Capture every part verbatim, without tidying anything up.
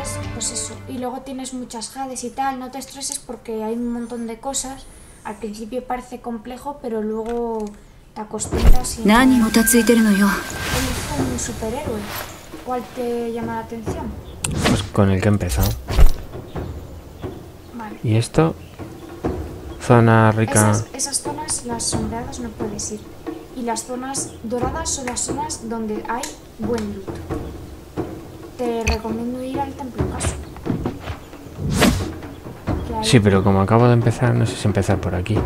entonces, pues eso. Y luego tienes muchas jades y tal, no te estreses porque hay un montón de cosas. Al principio parece complejo, pero luego te acostumbras y... ¿Nani está tsuiteru no yo? ¿Eres un superhéroe? ¿Cuál te llama la atención? Pues con el que he empezado. Vale. ¿Y esto? Zona rica... Esas, esas zonas, las sombreadas, no puedes ir. Y las zonas doradas son las zonas donde hay buen loot. Te recomiendo ir al templo caso. Sí, pero como acabo de empezar, no sé si empezar por aquí. No.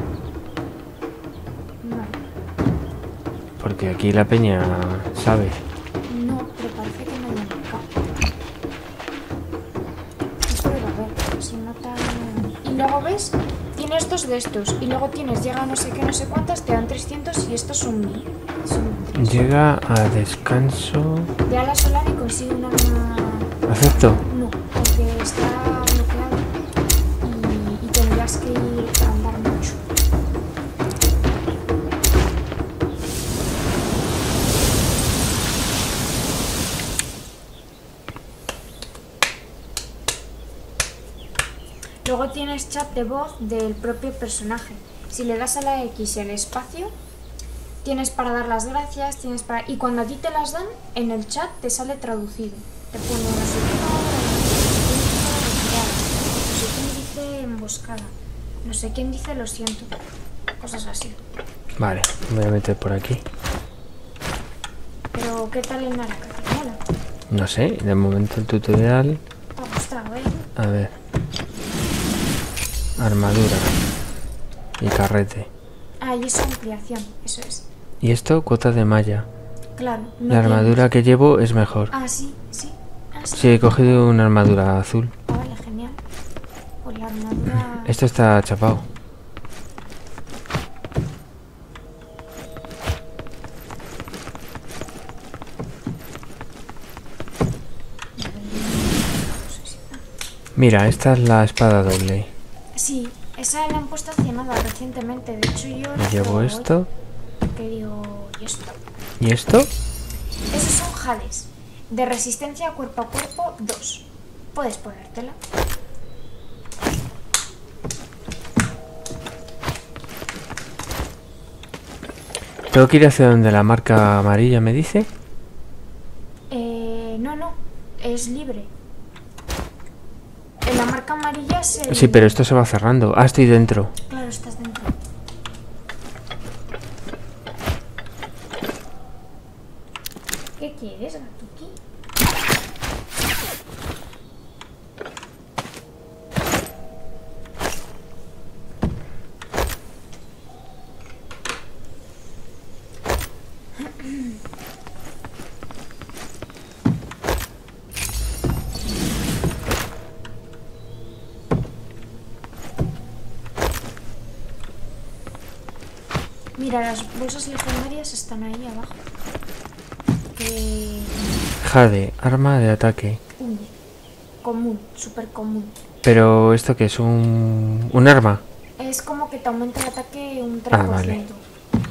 Porque aquí la peña sabe. No, pero parece que no hay mercado. Pero a ver, si no tan... Y luego ves, tienes dos de estos. Y luego tienes, llega no sé qué, no sé cuántas, te dan trescientos y estos son mil. Son llega a descanso... Ve a la solar y consigue una... ¿Acepto? No, porque está... que andar mucho. Luego tienes chat de voz del propio personaje. Si le das a la X el espacio, tienes para dar las gracias, tienes para... Y cuando a ti te las dan, en el chat te sale traducido. Te pone emboscada. No sé quién dice lo siento. Cosas así. Vale, me voy a meter por aquí. Pero, ¿qué tal en la catedral? No sé, de momento el tutorial... Te ha gustado, ¿eh? A ver. Armadura. Y carrete. Ah, y es ampliación, eso es. ¿Y esto? Cuota de malla. Claro. No la armadura tienes. Que llevo es mejor. Ah, sí, sí. Ah, sí. Sí, he cogido una armadura azul. Armadura... Esto está chapado. Mira, esta es la espada doble. Sí, esa la han puesto hace nada recientemente. De hecho yo... Me llevo esto. Porque digo... ¿Y esto? ¿Y esto? Esos son jades. De resistencia cuerpo a cuerpo dos. Puedes ponértela. ¿Tengo que ir hacia donde la marca amarilla me dice? Eh, no, no. Es libre. En la marca amarilla se... Sí, pero esto se va cerrando. Ah, estoy dentro. Claro, estás dentro. ¿Qué quieres, Gatuki? Mira, las bolsas legendarias están ahí abajo. Eh... Jade, arma de ataque. Uy, común, súper común. ¿Pero esto qué es? ¿Un, un arma? Es como que te aumenta el ataque un tres por ciento. Ah, vale.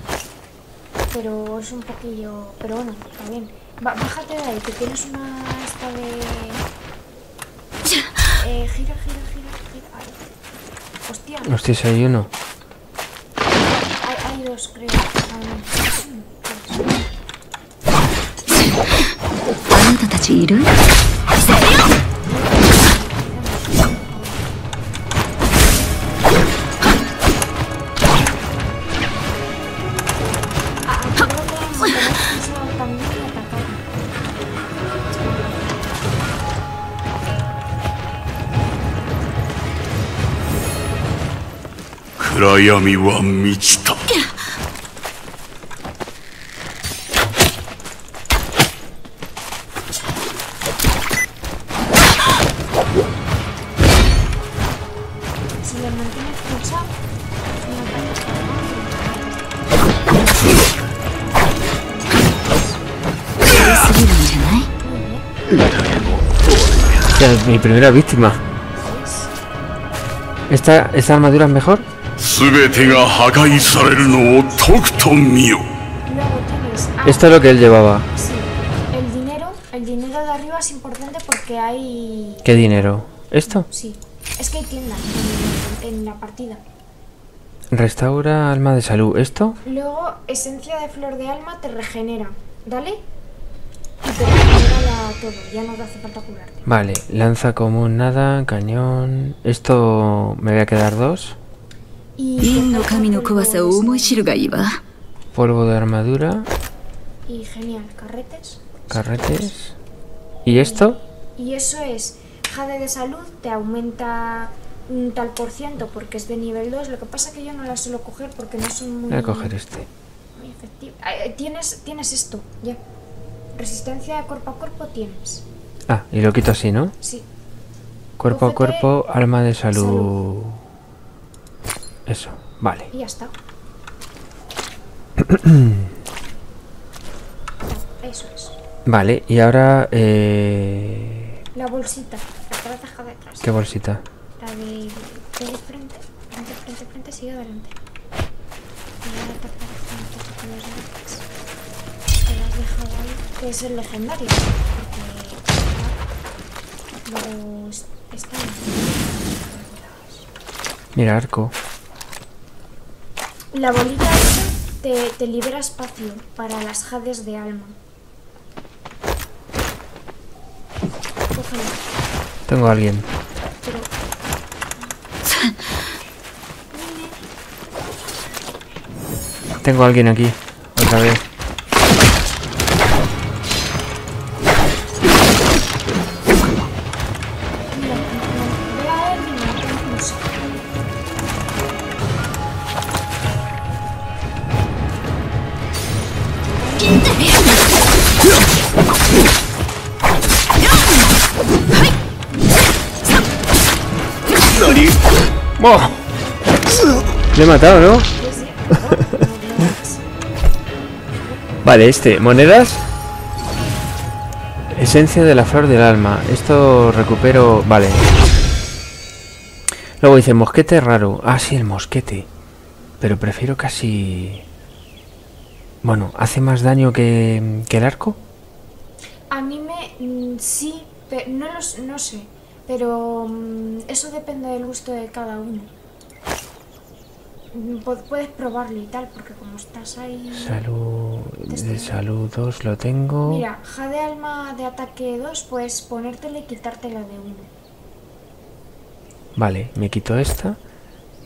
Pero es un poquillo... Pero bueno, está bien. Ba bájate de ahí, que tienes una... Esta de... Eh, gira, gira, gira, gira. Ahí. Hostia. Hostia, si hay uno. Dos, creo. Kurayami wa michita. Mi primera víctima. ¿Esta, esta armadura es mejor? Esto es lo que él llevaba. Sí. El dinero, el dinero de arriba es importante porque hay... ¿Qué dinero? ¿Esto? Sí, es que hay tienda en, en la partida. Restaura alma de salud. ¿Esto? Luego, esencia de flor de alma te regenera. Dale. Y te regenera todo, ya no te hace falta curarte. Vale, lanza común, nada, cañón... Esto me voy a quedar dos. Y... polvo de armadura. Y genial, carretes. Carretes. ¿Y esto? Y eso es, jade de salud te aumenta un tal por ciento porque es de nivel dos. Lo que pasa es que yo no la suelo coger porque no son muy... Voy a coger este. Muy efectivo. Tienes, tienes esto, ya. Resistencia de cuerpo a cuerpo tienes. Ah, y lo quito así, ¿no? Sí. Cuerpo Cógete a cuerpo, alma de salud. salud. Eso, vale. Y ya está. Eso es. Vale, y ahora eh... la bolsita, la caja de atrás. ¿Qué bolsita? La de, de frente, frente, frente, frente, sigue adelante. Te la has dejado ahí, que es el legendario. Porque los... están... Mira, arco. La bolita esa te, te libera espacio para las jades de alma. Cógelo. Tengo a alguien. Pero... Tengo a alguien aquí. Otra vez. Oh. Le he matado, ¿no? Vale, este, monedas. Esencia de la flor del alma. Esto recupero... Vale. Luego dice, mosquete raro. Ah, sí, el mosquete. Pero prefiero casi... Bueno, ¿hace más daño que, que el arco? A mí me... Sí, pero no, los, no sé. Pero eso depende del gusto de cada uno. Puedes probarlo y tal, porque como estás ahí... Salud... De salud dos lo tengo... Mira, jade alma de ataque dos, puedes ponértela y quitártela de uno. Vale, me quito esta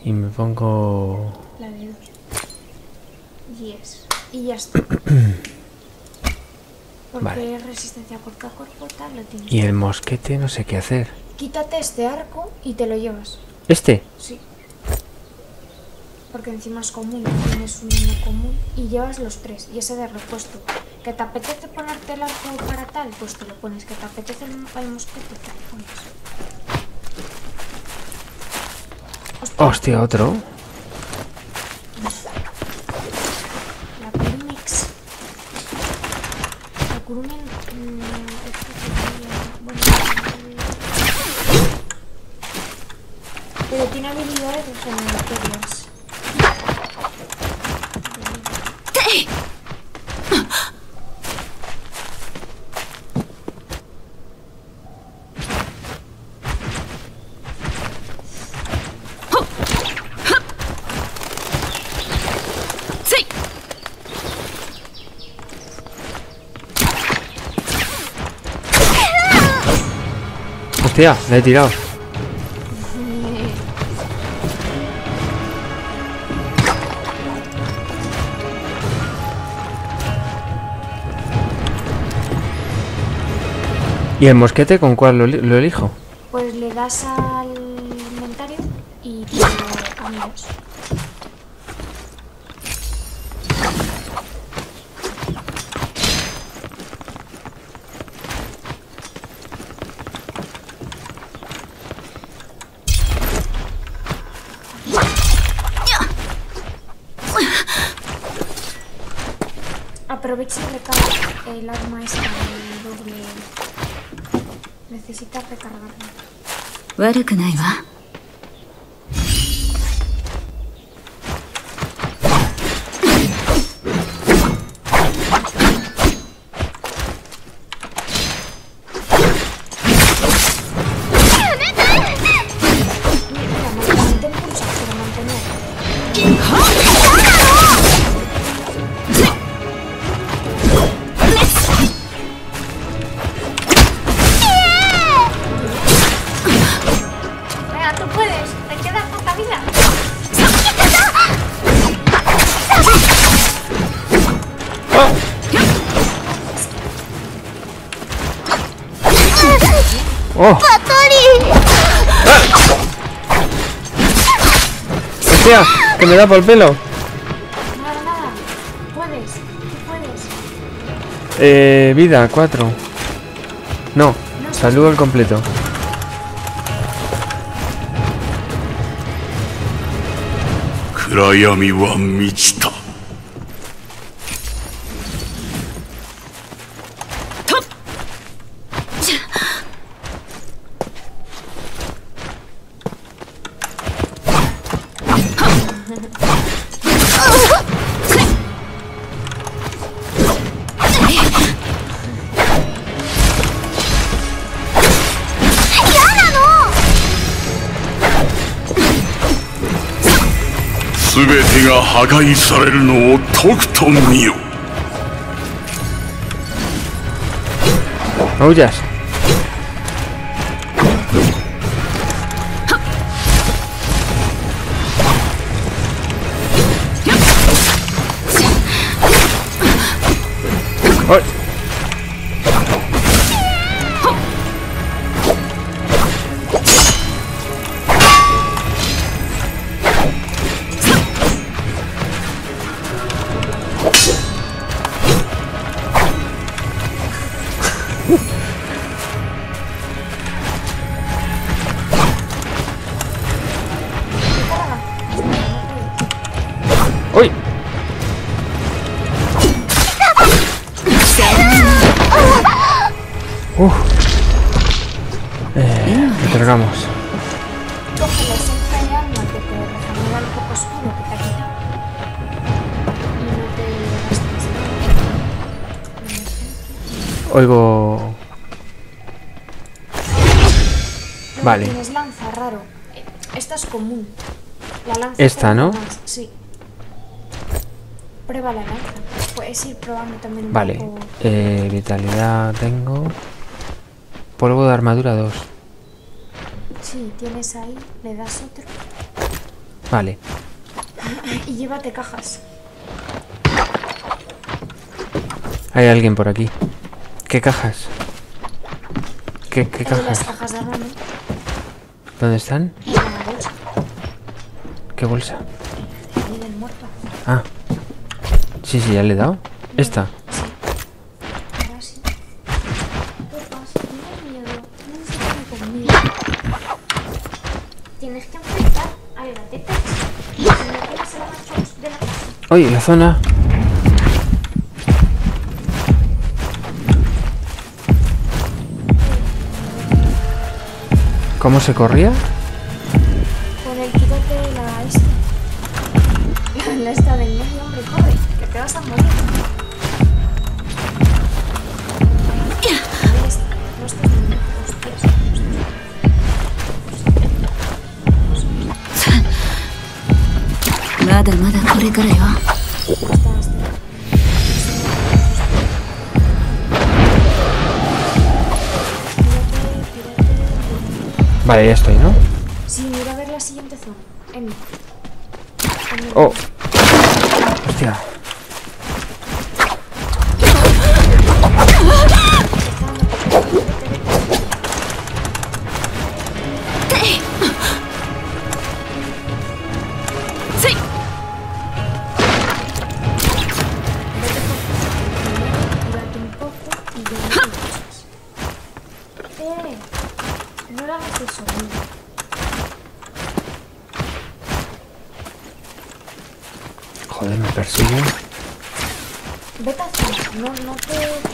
y me pongo... la de dos. Yes. Y ya está. Porque vale. Resistencia corta, corta, tal, lo tienes. Y el mosquete no sé qué hacer. Quítate este arco y te lo llevas. ¿Este? Sí. Porque encima es común, tienes uno común y llevas los tres. Y ese de repuesto. ¿Que te apetece ponerte el arco para tal? Pues te lo pones. ¿Que te apetece el, el mosquete? Te lo pones. Hostia, Hostia otro. La Perimex. La Curumen. Pero tiene habilidades regeneratorias. Hostia, la he tirado. ¿Y el mosquete con cuál lo, lo elijo? Pues le das al inventario y te lo cambias. Aprovecha y recarga el arma esta del doble. Necesitas recargarlo. ¡Oh! ¡Hostia! ¡Que me da por el pelo! Nada, nada. Puedes. Tú puedes. Eh... Vida, cuatro. No. no Saludo al completo. Kurayami wa michita. No huyas. ¡Ay! Uf. Eh, recargamos. Coge la esencia de alma que te regenera el poco escudo que te ha quitado. Y no te gastes. Oigo. Vale. Tienes lanza, raro. Esta es común. La lanza. Esta, ¿no? Sí. Prueba la lanza. Puedes ir probando también un vale. poco. Vale. Eh, vitalidad tengo. Polvo de armadura dos. Sí, tienes ahí, le das otro. Vale. Y llévate cajas. Hay alguien por aquí. ¿Qué cajas? ¿Qué, qué cajas? Las cajas de armadura. ¿Dónde están? En la bolsa. ¿Qué bolsa? Ahí del muerto. Ah. Sí, sí, ya le he dado. Esta. Oye, la zona. ¿Cómo se corría? Con el quítate la esta. La esta del medio, hombre, corre, que te vas a morir. Mada, mada, corre, corre, va. Vale, ya estoy, ¿no? Sí, mira a ver la siguiente zona. M. Oh. Hostia. Joder, me persigue. Vete hacia, no, no te...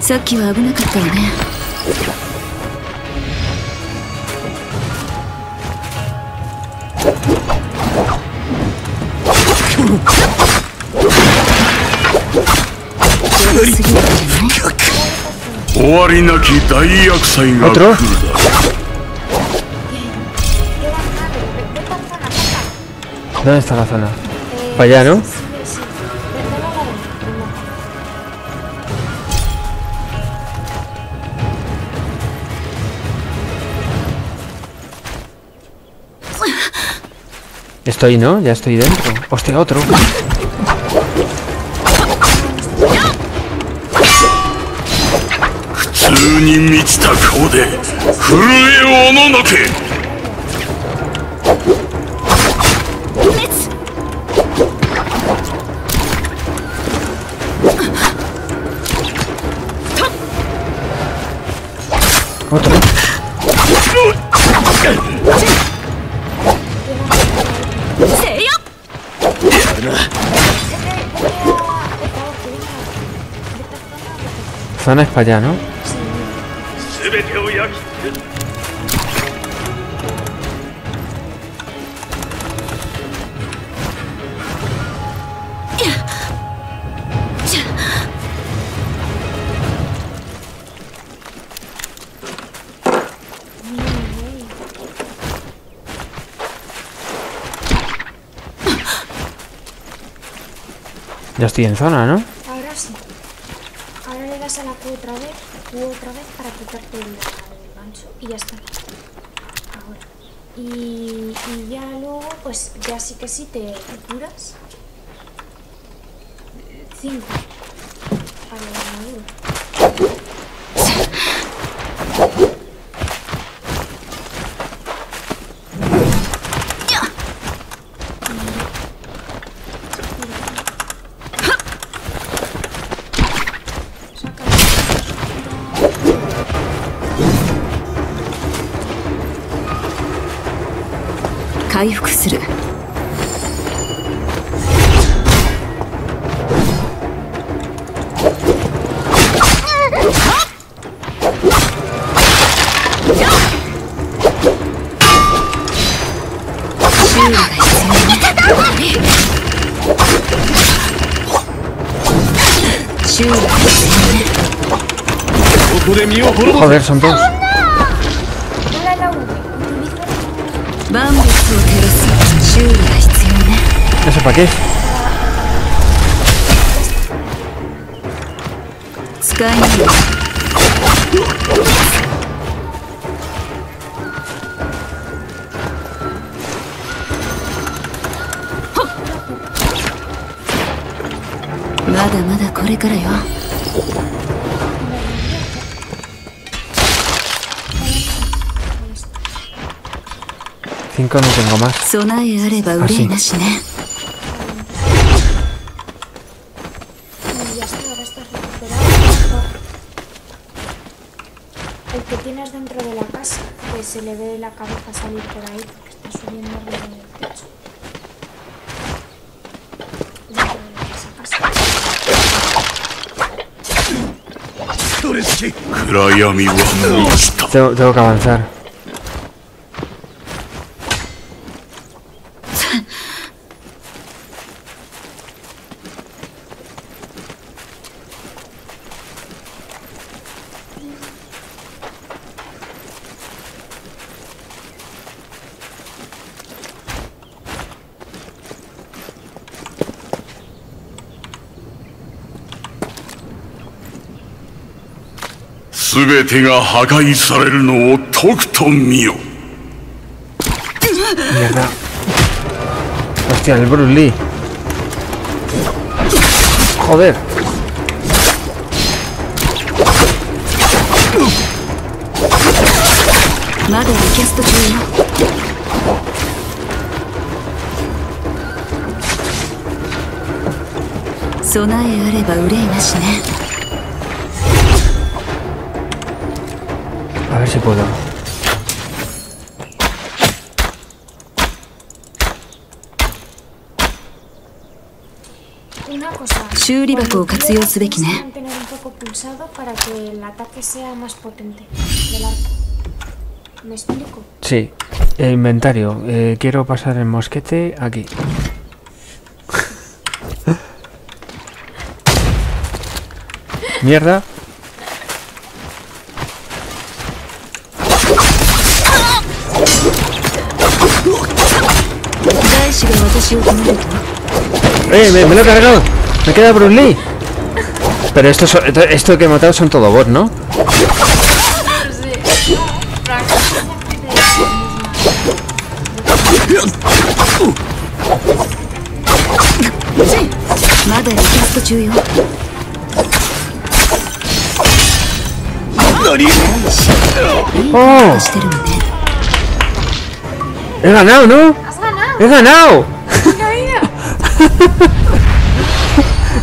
Saki wa abunacatta ne. ¿Otro? ¿Dónde está la zona? para allá, ¿no? Estoy, ¿no? Ya estoy dentro. Hostia, otro. Otro. Zona es para allá, ¿no? Ya estoy en zona, ¿no? Ahora sí. Ahora le das a la Q otra vez, Q otra vez para quitarte el, el gancho y ya está. Ahora. Y, y ya luego, pues ya sí que sí te curas. Cinco. Para el armadura. Joder, son dos. ¿Eso para qué? Cinco no tengo más. Así. El que tienes dentro de la casa, que se le ve la cabeza salir por ahí, porque está subiendo arriba en el techo. Dentro de la casa, casa. Tengo, tengo que avanzar. Mierda. Hostia, el Bruce Lee. Joder. A ver si puedo. Una cosa. Cuando quieras, tienes que mantener un poco pulsado para que el ataque sea más potente del arco. ¿Me explico? Sí. El inventario. Eh, quiero pasar el mosquete aquí. Mierda. ¡Eh! Me, me lo he cargado. Me queda Bruce Lee. Pero esto, esto que he matado son todo bots, ¿no? ¡Oh! He ganado, ¿no? He ganado.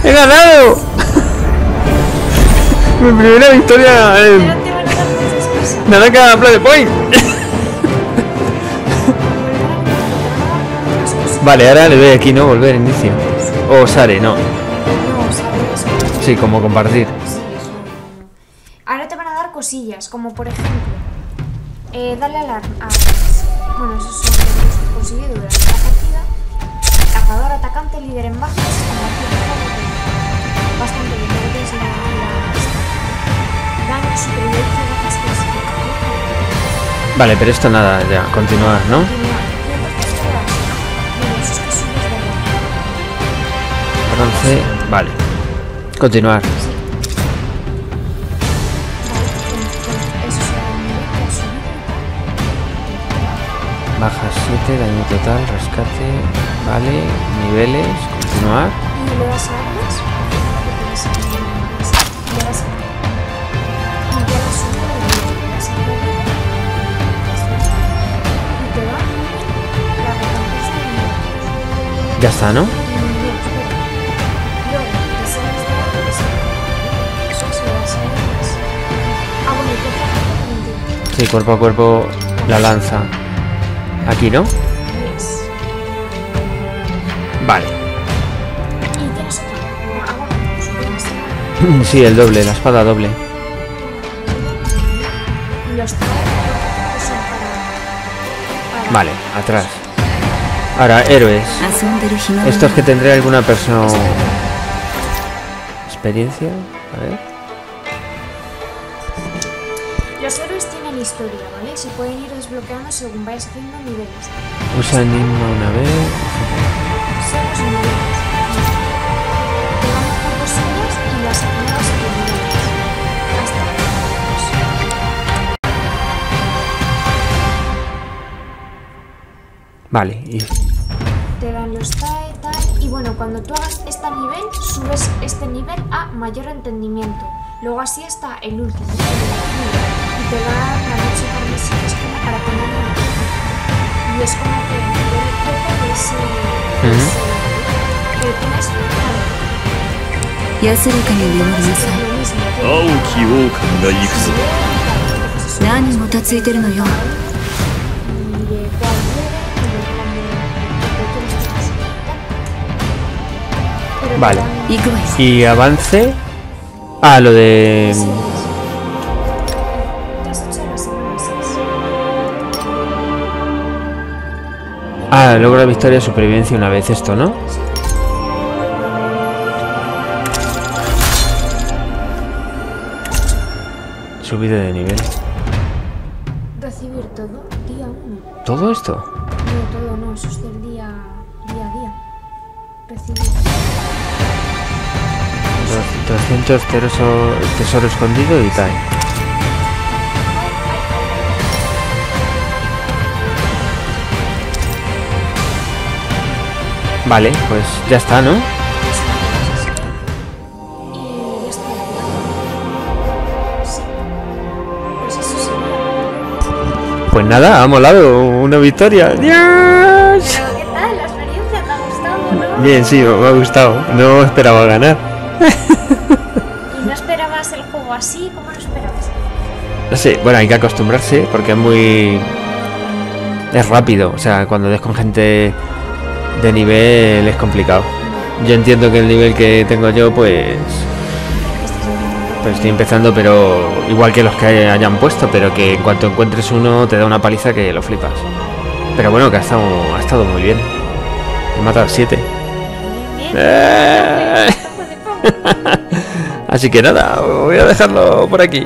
He ganado. Mi primera victoria en Naraka Play Point. Vale, ahora le doy aquí, ¿no? Volver, inicio. O oh, Sare, no. Sí, como compartir. Ahora te van a dar cosillas, como por ejemplo, eh, dale alarma. Ah, bueno, eso es lo que conseguido durante la partida. Cazador, atacante, líder en bajas. Bastante bien, no tienes en la daño, supervivencia, bajas físicas. Vale, pero esto nada, ya, continuar, ¿no? Entonces, vale. Continuar. Baja siete, daño total, rescate. Vale, niveles, continuar. ¿Y le das armas? ¿Le das armas? Ya está, ¿no? Sí, cuerpo a cuerpo la lanza. Aquí, ¿no? Vale. Sí, el doble, la espada doble. Vale, atrás. Ahora, héroes. Estos que tendré alguna persona... Experiencia, a ver... Los héroes tienen historia, ¿vale? Se pueden ir desbloqueando según vais haciendo niveles. Usa el himno una vez. Son los niveles. Llevamos por dos años y las acumulamos en niveles. Hasta. Vale, y... Te dan los TAE, TAE... Y bueno, cuando tú hagas este nivel, subes este nivel a mayor entendimiento. Luego así hasta el último. Te da la noche para mis hijos como para poner una cosa. Y es como que el cuerpo de ese... Que tienes que... Ya se lo que le dio a Lisa. Aoki Okan da Ikuzo. Nani mo tatsuiteru no yo. Vale. Y avance a lo de... Ah, logra victoria, supervivencia una vez esto, ¿no? Subida de nivel. Recibir todo, día uno. ¿Todo esto? No, todo no, eso es del día, día a día. Recibir. doscientos tesoro, tesoro escondido y tal. Vale, pues ya está, ¿no? Pues nada, ha molado una victoria. ¡Dios! ¿Qué tal? ¿La experiencia te ha gustado, no? Bien, sí, me ha gustado. No esperaba ganar. ¿Y no esperabas el juego así? ¿Cómo lo esperabas? No sé, bueno, hay que acostumbrarse porque es muy... Es rápido, o sea, cuando des con gente... de nivel es complicado. Yo entiendo que el nivel que tengo yo pues pues estoy empezando, pero igual que los que hayan puesto, pero que en cuanto encuentres uno te da una paliza que lo flipas. Pero bueno, que ha estado, ha estado muy bien. He matado siete. Eh... Así que nada, voy a dejarlo por aquí.